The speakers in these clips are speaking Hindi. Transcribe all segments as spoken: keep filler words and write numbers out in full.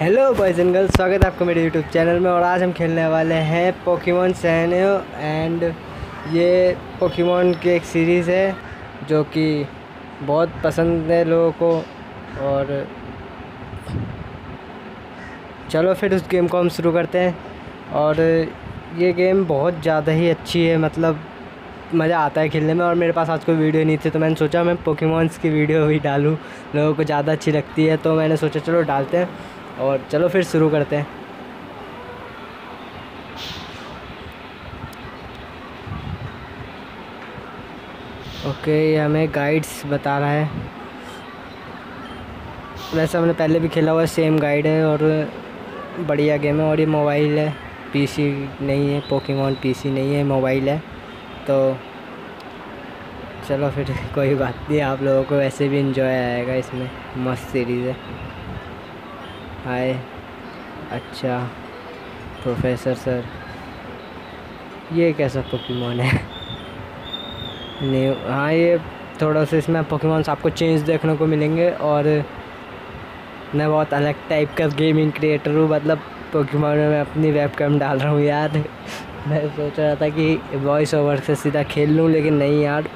हेलो बॉयज एंड गर्ल्स, स्वागत है आपको मेरे यूट्यूब चैनल में। और आज हम खेलने वाले हैं पोकेमॉन सैनो, एंड ये पोकेमॉन की एक सीरीज़ है जो कि बहुत पसंद है लोगों को। और चलो फिर उस गेम को हम शुरू करते हैं। और ये गेम बहुत ज़्यादा ही अच्छी है, मतलब मज़ा आता है खेलने में। और मेरे पास आज कोई वीडियो नहीं थी तो मैंने सोचा मैं पोकेमॉन्स की वीडियो भी डालूँ, लोगों को ज़्यादा अच्छी लगती है, तो मैंने सोचा चलो डालते हैं। और चलो फिर शुरू करते हैं। ओके, हमें गाइड्स बता रहा है। वैसे हमने पहले भी खेला हुआ, सेम गाइड है और बढ़िया गेम है। और ये मोबाइल है, पीसी नहीं है। पोकेमॉन पीसी नहीं है, मोबाइल है। तो चलो फिर कोई बात नहीं, आप लोगों को वैसे भी एंजॉय आएगा इसमें, मस्त सीरीज़ है। हाय, अच्छा प्रोफेसर सर, ये कैसा पोकेमॉन है? न्यू, हाँ ये थोड़ा सा, इसमें पोकेमॉन्स आपको चेंज देखने को मिलेंगे। और मैं बहुत अलग टाइप का गेमिंग क्रिएटर हूँ, मतलब पोकेमॉन में मैं अपनी वेबकैम डाल रहा हूँ यार। मैं सोच रहा था कि वॉइस ओवर से सीधा खेल लूँ, लेकिन नहीं यार।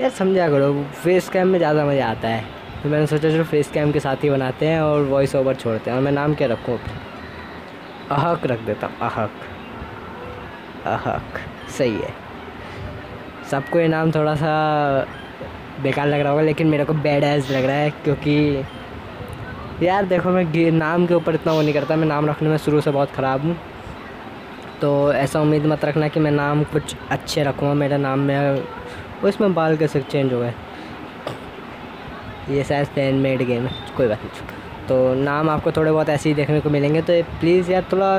यार समझा करो, फेस कैम में ज़्यादा मज़ा आता है, तो मैंने सोचा चलो फेस कैम के साथ ही बनाते हैं और वॉइस ओवर छोड़ते हैं। और मैं नाम क्या रखूँ? अहक रख देता हूँ। अहक, अहक सही है। सबको ये नाम थोड़ा सा बेकार लग रहा होगा, लेकिन मेरे को बैड ऐस लग रहा है, क्योंकि यार देखो मैं नाम के ऊपर इतना वो नहीं करता। मैं नाम रखने में शुरू से बहुत ख़राब हूँ, तो ऐसा उम्मीद मत रखना कि मैं नाम कुछ अच्छे रखूँगा। मेरा नाम में उसमें बाल कैसे चेंज हो गए, ये शायद हैंड मेड गेम है, कोई बात नहीं। तो नाम आपको थोड़े बहुत ऐसे ही देखने को मिलेंगे, तो प्लीज़ यार थोड़ा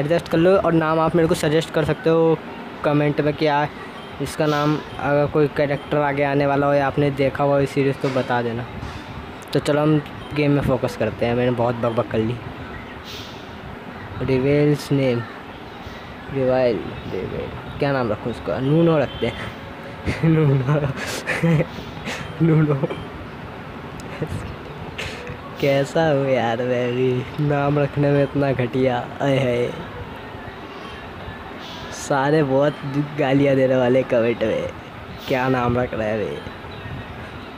एडजस्ट कर लो। और नाम आप मेरे को सजेस्ट कर सकते हो कमेंट में कि यार इसका नाम, अगर कोई कैरेक्टर आगे आने वाला हो या आपने देखा हुआ इस सीरीज़ तो बता देना। तो चलो हम गेम में फोकस करते हैं। मैंने बहुत बकबक कर ली। रिवेल्स नेम, रिवाइल, रिवाइल क्या नाम रखूँ उसका? नूनो रखते हैं। नूनो नूनो कैसा हो यार, मैं भी नाम रखने में इतना घटिया। अय है, सारे बहुत गालियाँ देने वाले कमेंट में, क्या नाम रख रहा है भाई,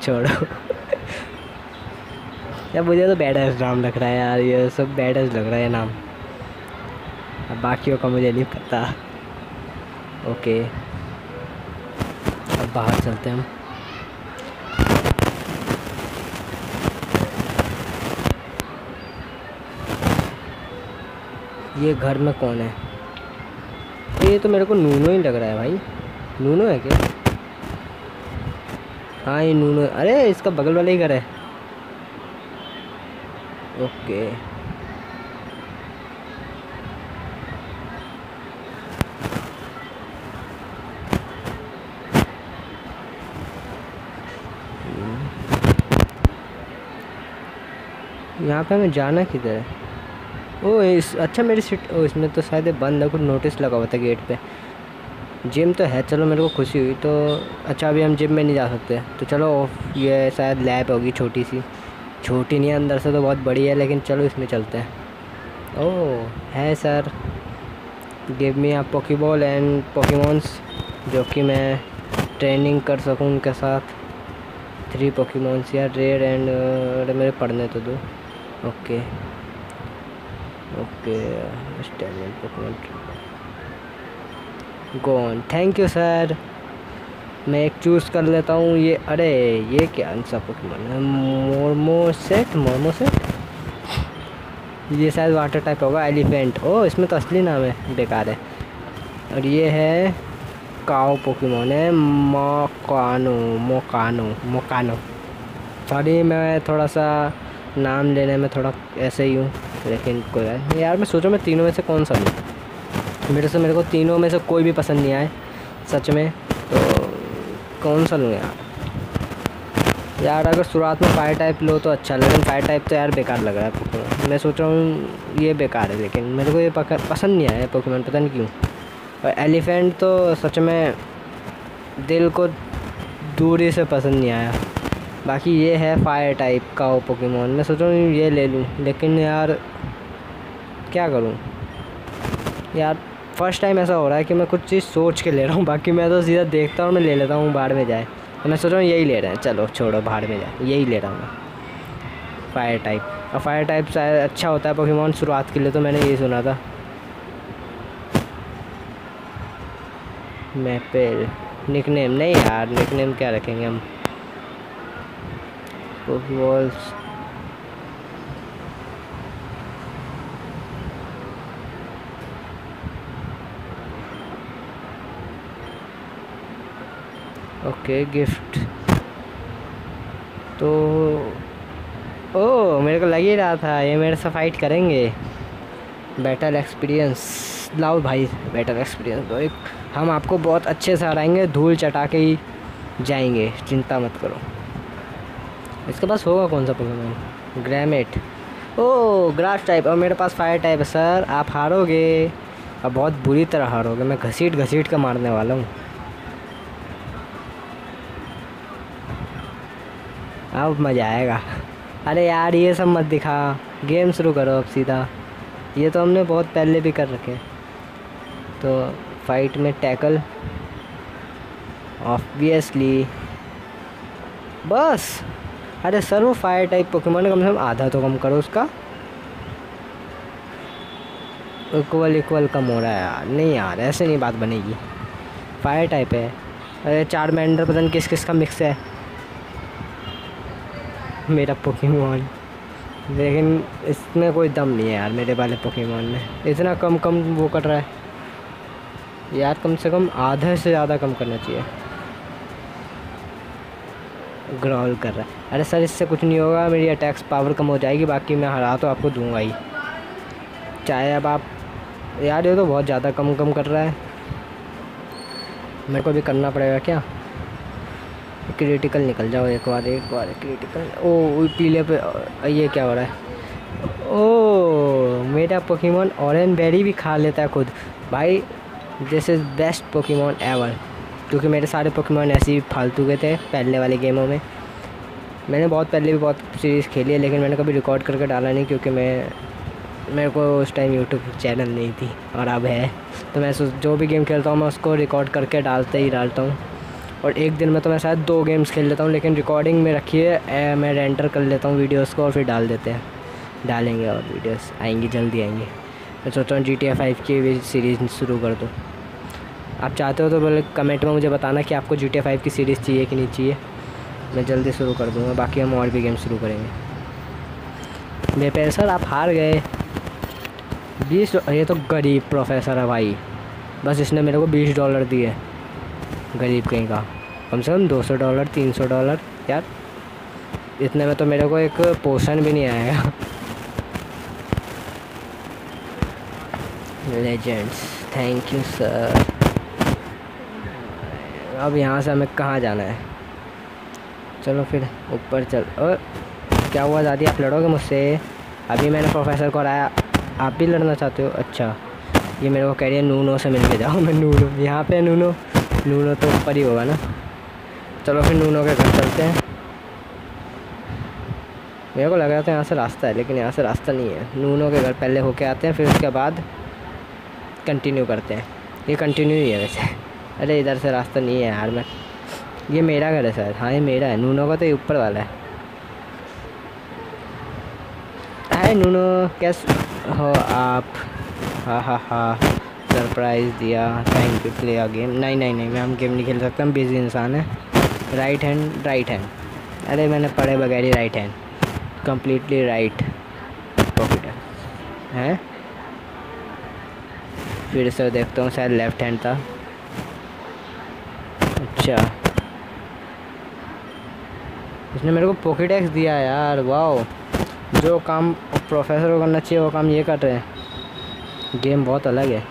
छोड़ो। यार मुझे तो बैडअस नाम रख रहा है यार, ये सब बैडअस लग रहा है नाम, बाकियों का मुझे नहीं पता। ओके अब बाहर चलते हैं हम। ये घर में कौन है? ये तो मेरे को नूनो ही लग रहा है भाई। नूनो है क्या? हाँ ये नूनो। अरे इसका बगल वाला ही घर है। ओके यहाँ पे हमें जाना किधर है? ओ इस, अच्छा मेरी सीट, ओ इसमें तो शायद बंद है, कुछ नोटिस लगा हुआ था गेट पे। जिम तो है, चलो मेरे को खुशी हुई। तो अच्छा अभी हम जिम में नहीं जा सकते, तो चलो ये शायद लैब होगी छोटी सी। छोटी नहीं है, अंदर से तो बहुत बड़ी है, लेकिन चलो इसमें चलते हैं। ओ है sir, give me a Poké Ball and Pokemons, जो कि मैं ट्रेनिंग कर सकूँ उनके साथ। थ्री पोकेमॉन्स या रेड एंड, अरे मेरे पढ़ने तो दो। Okay okay stamina Pokemon gone, thank you sir. मैं एक चूज़ कर लेता हूँ ये। अरे ये क्या अनसा पोकेमॉन है? मोरमो सेट, मोरमो सेट, ये शायद वाटर टाइप होगा। एलिफेंट, ओ इसमें तो असली नाम है, बेकार है। और ये है काओ पोकेमॉन है, मोकानो, मोकानो मोकानो सॉरी मैं थोड़ा सा नाम लेने में थोड़ा ऐसे ही हूँ, लेकिन कोई बात नहीं यार। मैं सोचा मैं तीनों में से कौन सा लूँ, मेरे से मेरे को तीनों में से कोई भी पसंद नहीं आए सच में, तो कौन सा लूँ यार? यार अगर शुरुआत में फायर टाइप लो तो अच्छा, लेकिन फायर टाइप तो यार बेकार लग रहा है पोकेमॉन। मैं सोच रहा हूँ ये बेकार है, लेकिन मेरे को ये पसंद नहीं आया पोकेमॉन, पता नहीं क्यों। और एलिफेंट तो सच में दिल को दूरी से पसंद नहीं आया, बाकी ये है फायर टाइप का वो पोकेमोन। मैं सोच रहा हूँ ये ले लूँ, लेकिन यार क्या करूँ यार, फर्स्ट टाइम ऐसा हो रहा है कि मैं कुछ चीज़ सोच के ले रहा हूँ। बाकी मैं तो सीधा देखता हूँ, मैं ले लेता हूँ बाहर में जाए। तो मैं सोच रहा हूँ यही ले रहे हैं, चलो छोड़ो बाहर में जाए, यही ले रहा हूँ मैं फायर टाइप। और फायर टाइप शायद अच्छा होता है पोकेमोन शुरुआत के लिए, तो मैंने यही सुना था। मैपेल निकनेम नहीं यार, निकनेम क्या रखेंगे हम। पोकेबॉल्स ओके गिफ्ट तो ओ मेरे को लग ही रहा था ये मेरे से फाइट करेंगे। बैटल एक्सपीरियंस लाओ भाई, बैटल एक्सपीरियंस तो एक हम आपको बहुत अच्छे से हराएंगे, धूल चटा के ही जाएंगे, चिंता मत करो। इसके पास होगा कौन सा पोकेमॉन, ग्रेमेट ओ ग्रास टाइप और मेरे पास फायर टाइप है। सर आप हारोगे और बहुत बुरी तरह हारोगे, मैं घसीट घसीट कर मारने वाला हूँ। अब मज़ा आएगा। अरे यार ये सब मत दिखा, गेम शुरू करो अब सीधा। ये तो हमने बहुत पहले भी कर रखे। तो फाइट में टैकल ऑब्वियसली बस। अरे सर वो फायर टाइप पोकेमॉन कम से कम आधा तो कम करो उसका। इक्वल इक्वल कम हो रहा है यार, नहीं यार ऐसे नहीं बात बनेगी। फायर टाइप है, अरे चार्मेंडर पता नहीं किस किस का मिक्स है मेरा पोकेमॉन। लेकिन इसमें कोई दम नहीं है यार मेरे वाले पोकेमॉन में। इतना कम कम वो कर रहा है यार, कम से कम आधे से ज़्यादा कम करना चाहिए। ग्राउल कर रहा है। अरे सर इससे कुछ नहीं होगा, मेरी अटैक्स पावर कम हो जाएगी। बाकी मैं हरा तो आपको दूंगा ही, चाहे अब आप। यार ये तो बहुत ज़्यादा कम कम कर रहा है, मेरे को भी करना पड़ेगा क्या। क्रिटिकल निकल जाओ एक बार, एक बार क्रिटिकल। ओ पीले पे ये क्या हो रहा है। ओ मेरा पोकेमॉन ऑरेंज बेरी भी खा लेता है खुद। भाई this is best Pokemon ever, क्योंकि मेरे सारे पोकेमॉन ऐसे ही फालतू के थे पहले वाले गेमों में। मैंने बहुत पहले भी बहुत सीरीज़ खेली है, लेकिन मैंने कभी रिकॉर्ड करके डाला नहीं, क्योंकि मैं मेरे को उस टाइम यूट्यूब चैनल नहीं थी और अब है। तो मैं जो भी गेम खेलता हूँ मैं उसको रिकॉर्ड करके डालते ही डालता हूँ। और एक दिन में तो मैं शायद दो गेम्स खेल लेता हूँ, लेकिन रिकॉर्डिंग में रखिए मैं रेंटर कर लेता हूँ वीडियोस को और फिर डाल देते हैं। डालेंगे और वीडियोस आएंगी, जल्दी आएंगे। मैं सोचता हूँ जी टी ए फाइव की भी सीरीज़ शुरू कर दो। आप चाहते हो तो बोले कमेंट में मुझे बताना कि आपको जी टी ए फाइव की सीरीज़ चाहिए कि नहीं चाहिए, मैं जल्दी शुरू कर दूँगा। बाकी हम और भी गेम शुरू करेंगे। मेरे प्रोफेसर आप हार गए बीस। ये तो गरीब प्रोफेसर है भाई, बस इसने मेरे को बीस डॉलर दिए। गरीब कहीं का, कम से कम दो सौ डॉलर तीन सौ डॉलर। यार इतने में तो मेरे को एक पोशन भी नहीं आएगा। Legends thank you sir. अब यहाँ से हमें कहाँ जाना है, चलो फिर ऊपर चल। और क्या हुआ दादी, आप लड़ोगे मुझसे? अभी मैंने प्रोफेसर को हराया, आप भी लड़ना चाहते हो? अच्छा ये मेरे को कह रही है नूनो से मिलने जाओ। मैं नूनो यहाँ पे, नूनो नूनो तो ऊपर ही होगा ना। चलो फिर नूनो के घर चलते हैं। मेरे को लग रहा था यहाँ से रास्ता है, लेकिन यहाँ से रास्ता नहीं है। नूनो के घर पहले होके आते हैं, फिर उसके बाद कंटिन्यू करते हैं। ये कंटिन्यू ही है वैसे। अरे इधर से रास्ता नहीं है यार। मैं ये मेरा घर है सर, हाँ ये मेरा है। नूनो का तो ये ऊपर वाला है। हाय नूनो कैसे हो आप? हाँ हाँ हाँ सरप्राइज़ दिया, thank you. Play a game. नहीं नहीं नहीं मैं हम गेम नहीं खेल सकते, हम बिजी इंसान हैं। राइट हैंड राइट हैंड, अरे मैंने पढ़े बगैर ही right hand completely right pocket है। फिर से देखता हूँ, शायद लेफ्ट हैंड था। अच्छा उसने मेरे को पॉकेट एक्स दिया यार, वाह। जो काम प्रोफेसर को करना चाहिए वो काम ये कर रहे हैं, गेम बहुत अलग है।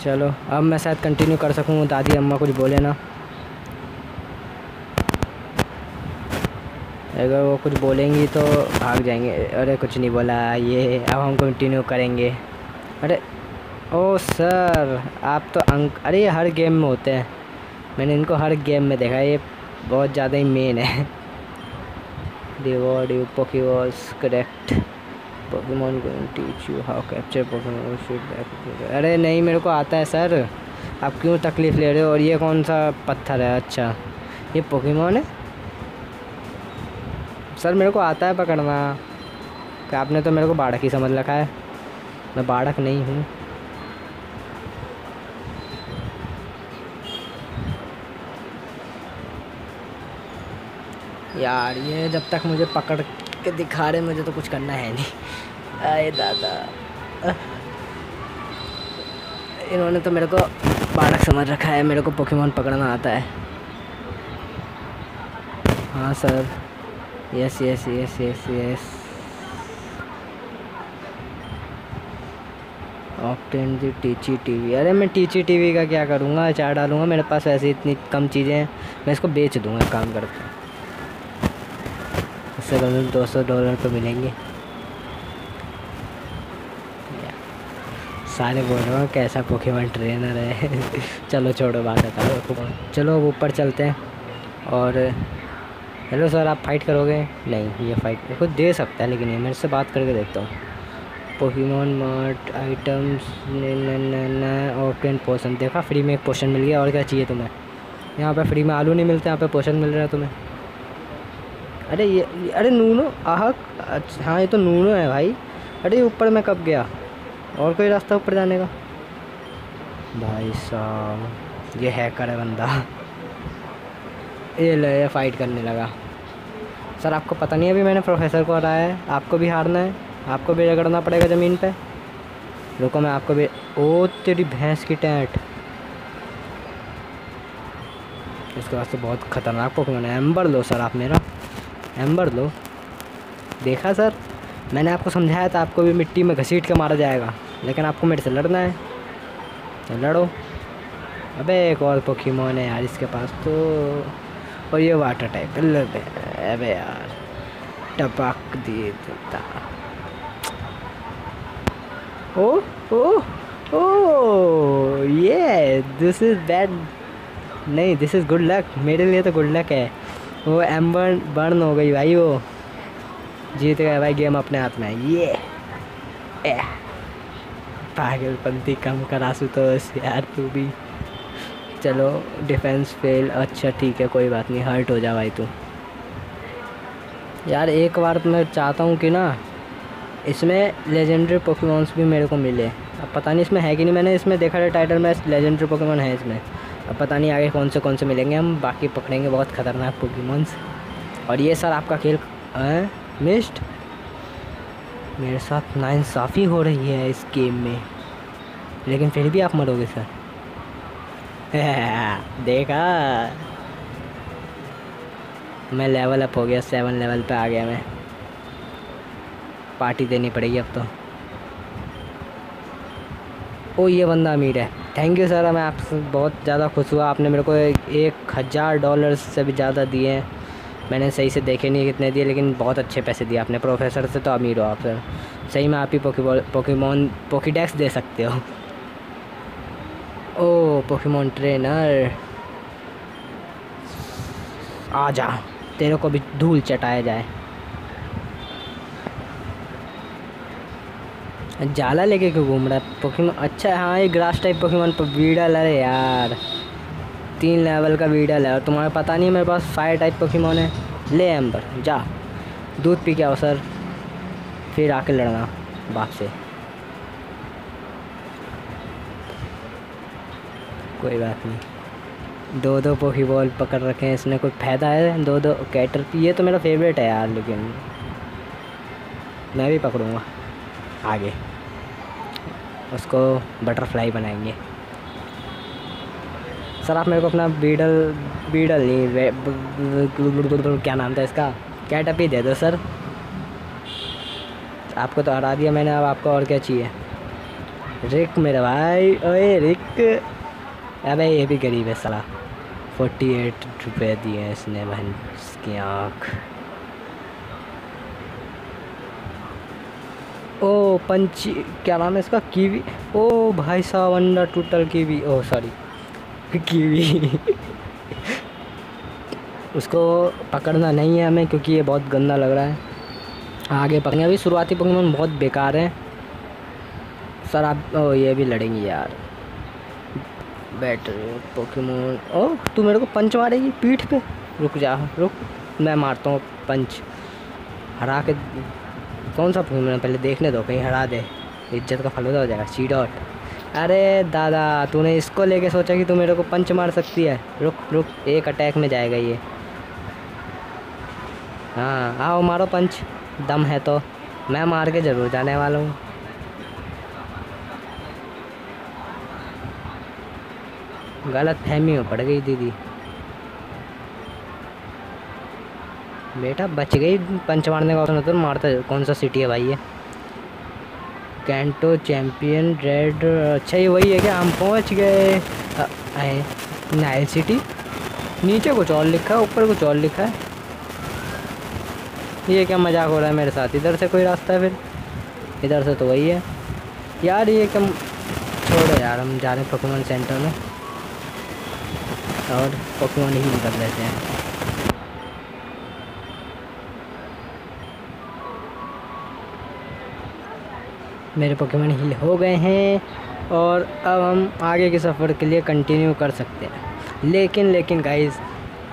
चलो अब मैं शायद कंटिन्यू कर सकूँ, दादी अम्मा कुछ बोले ना। अगर वो कुछ बोलेंगी तो भाग जाएंगे। अरे कुछ नहीं बोला ये, अब हम कंटिन्यू करेंगे। अरे ओ सर आप तो अंक, अरे ये हर गेम में होते हैं, मैंने इनको हर गेम में देखा। ये बहुत ज़्यादा ही मेन है। Reward you Poké Balls correct. Pokemon going teach you how capture Pokemon shoot. अरे नहीं मेरे को आता है सर, आप क्यों तकलीफ़ ले रहे हो। और ये कौन सा पत्थर है, अच्छा ये पोकेमॉन है। सर मेरे को आता है पकड़ना, कि आपने तो मेरे को बाढ़ ही समझ रखा है, मैं बाढ़ नहीं हूँ। यार ये जब तक मुझे पकड़ के दिखा रहे मुझे तो कुछ करना है नहीं। आए दादा, इन्होंने तो मेरे को बालक समझ रखा है, मेरे को पोकेमॉन पकड़ना आता है। हाँ sir, yes yes yes yes yes. Obtain the टीची टीवी। अरे मैं टीची टीवी का क्या करूँगा, चार डालूँगा, मेरे पास ऐसी इतनी कम चीज़ें हैं, मैं इसको बेच दूँगा काम करके, इससे कम दो सौ डॉलर तो मिलेंगे। सारे बोल रहे हो कैसा पोकेमॉन ट्रेनर है। चलो छोड़ो बात बताओ, चलो ऊपर चलते हैं। और हेलो सर आप फाइट करोगे? नहीं ये फाइट मेरे को दे सकता है, लेकिन ये मेरे से बात करके देखता हूँ। पोकेमॉन मार्ट आइटम्स और टेन पोशन। देखा फ्री में एक पोशन मिल गया, और क्या चाहिए तुम्हें। यहाँ पे फ्री में आलू नहीं मिलते, यहाँ पे पोशन मिल रहा है तुम्हें। अरे ये अरे नूनो आहक। हाँ ये तो नूनो है भाई। अरे ऊपर मैं कब गया, और कोई रास्ता ऊपर जाने का। भाई साहब ये हैकर है बंदा, ये ले फाइट करने लगा। सर आपको पता नहीं अभी मैंने प्रोफेसर को हराया है, आपको भी हारना है, आपको भी रगड़ना पड़ेगा ज़मीन पे। रुको मैं आपको भी, ओ तेरी भैंस की टैंट। इसके वास्ते बहुत ख़तरनाक पोकेमॉन है। एम्बर लो सर आप मेरा, एम्बर लो। देखा सर मैंने आपको समझाया था, आपको भी मिट्टी में घसीट के मारा जाएगा, लेकिन आपको मेरे से लड़ना है, तो लड़ो। अबे एक और पोकेमॉन है यार इसके पास तो, और ये वाटर टाइप है। अबे यार टपक दिए देता। ओ ओ ओ ये दिस इज़ बैड, नहीं दिस इज़ गुड लक। मेरे लिए तो गुड लक है। वो एम्बर बर्न हो गई भाई, वो जीत गया भाई, गेम अपने हाथ में है। ये ए पागलपंती कम करा सुतोष यार तू भी। चलो डिफेंस फेल, अच्छा ठीक है कोई बात नहीं, हर्ट हो जा भाई तू। यार एक बार मैं चाहता हूँ कि ना इसमें लेजेंडरी पोकेमॉन्स भी मेरे को मिले। अब पता नहीं इसमें है कि नहीं, मैंने इसमें देखा था टाइटल में लेजेंडरी पोकेमॉन है इसमें। अब पता नहीं आगे कौन से कौन से मिलेंगे, हम बाकी पकड़ेंगे बहुत ख़तरनाक पोकेमॉन्स। और ये सर आपका खेल मिस्ट, मेरे साथ नाइंसाफ़ी हो रही है इस गेम में, लेकिन फिर भी आप मरोगे सर। देखा मैं लेवल अप हो गया, सेवन लेवल पे आ गया मैं। पार्टी देनी पड़ेगी अब तो। ओ ये बंदा अमीर है। थैंक यू सर, मैं आपसे बहुत ज़्यादा खुश हुआ, आपने मेरे को एक हज़ार डॉलर से भी ज़्यादा दिए हैं। मैंने सही से देखे नहीं कितने दिए, लेकिन बहुत अच्छे पैसे दिए आपने। प्रोफेसर से तो अमीर हो आप सर, सही में आप ही पोकेबॉल पोकेमॉन पोकेडेक्स दे सकते हो। ओ पोकेमॉन ट्रेनर आजा, तेरे को भी धूल चटाया जाए। जाला लेके क्यों घूम रहा है पोकेमॉन। अच्छा हाँ ये ग्रास टाइप पोकेमॉन पर वीड़ा लड़े यार, तीन लेवल का वीडल है। और तुम्हारा पता नहीं मेरे पास फायर टाइप पोकेमॉन है। ले एम्बर जा, दूध पी के आओ सर, फिर आके लड़ना बाप से। कोई बात नहीं, दो दो पोकेबॉल पकड़ रखे हैं इसने, कोई फ़ायदा है। दो दो कैटर, ये तो मेरा फेवरेट है यार, लेकिन मैं भी पकड़ूँगा आगे। उसको बटरफ्लाई बनाएंगे। सर आप मेरे को अपना बीडल बीडल नहीं क्या नाम था इसका, कैटअप ही दे दो सर। आपको तो हरा दिया मैंने, अब आपको और क्या चाहिए। रिक मेरा भाई, ओए रिक। अबे ये भी गरीब है साला, फोर्टी एट रुपये दिए हैं इसने बहन इसकी आँख। ओ पंची क्या नाम है इसका, कीवी। ओ भाई साहब अंडर टूटल कीवी, ओ सॉरी कीवी। उसको पकड़ना नहीं है हमें क्योंकि ये बहुत गंदा लग रहा है। आगे पकड़ेंगे। अभी शुरुआती पोकेमॉन बहुत बेकार हैं सर। आप ओ ये भी लड़ेंगी यार। Battery Pokemon. ओ तू मेरे को पंच मारेगी पीठ पे। रुक जा रुक, मैं मारता हूँ पंच। हरा के कौन सा पोकेमॉन पहले देखने दो, कहीं हरा दे, इज्जत का फलूदा हो जाएगा। सी डॉट। अरे दादा तूने इसको लेके सोचा कि तू मेरे को पंच मार सकती है। रुक रुक, एक अटैक में जाएगा ये। हाँ आओ मारो पंच, दम है तो। मैं मार के ज़रूर जाने वाला हूँ। गलत फहमी में पड़ गई दीदी। बेटा बच गई, पंच मारने का ऑप्शन तो मारता। कौन सा सिटी है भाई ये? Kanto champion red. अच्छा ये वही है क्या? हम पहुंच गए नाइल सिटी। नीचे कुछ और लिखा है, ऊपर कुछ और लिखा है। ये क्या मजाक हो रहा है मेरे साथ? इधर से कोई रास्ता है फिर? इधर से तो वही है यार। ये क्या? छोड़ो यार, हम जा रहे हैं पोकेमॉन सेंटर में और पोकेमॉन ही निकल लेते हैं। मेरे पोकेमॉन हील हो गए हैं और अब हम आगे के सफ़र के लिए कंटिन्यू कर सकते हैं। लेकिन लेकिन गाइज़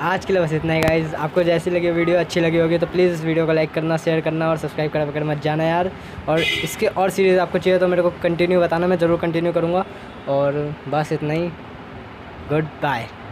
आज के लिए बस इतना ही। गाइज़ आपको जैसी लगी वीडियो, अच्छी लगी होगी तो प्लीज़ इस वीडियो को लाइक करना, शेयर करना और सब्सक्राइब करा कर मत जाना यार। और इसके और सीरीज़ आपको चाहिए तो मेरे को कंटिन्यू बताना, मैं ज़रूर कंटिन्यू करूँगा। और बस इतना ही, गुड बाय।